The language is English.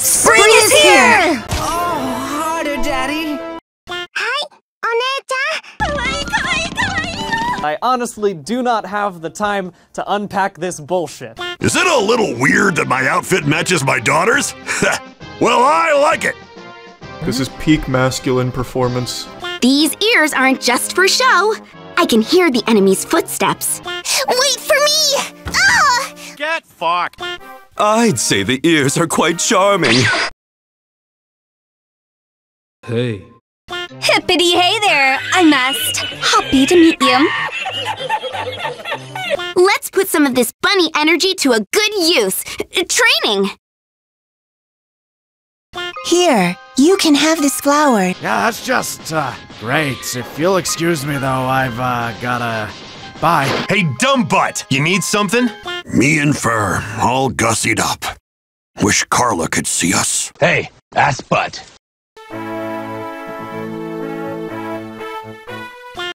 Spring is here! Oh, harder, Daddy. I honestly do not have the time to unpack this bullshit. Is it a little weird that my outfit matches my daughter's? Well, I like it! This is peak masculine performance. These ears aren't just for show. I can hear the enemy's footsteps. Wait for me! Ah! Get fucked! I'd say the ears are quite charming. Hey. Hippity hey there! I'm Mast. Happy to meet you. Let's put some of this bunny energy to a good use. Training! Here, you can have this flower. Yeah, that's just, great. If you'll excuse me, though, I've, gotta... Bye. Hey, dumb butt! You need something? Me and Fur, all gussied up. Wish Karla could see us. Hey, ass butt.